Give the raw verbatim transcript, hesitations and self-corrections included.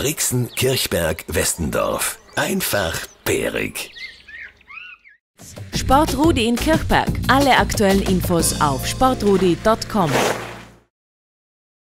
Brixen, Kirchberg, Westendorf. Einfach bärig. Sportrudi in Kirchberg. Alle aktuellen Infos auf sportrudi punkt com.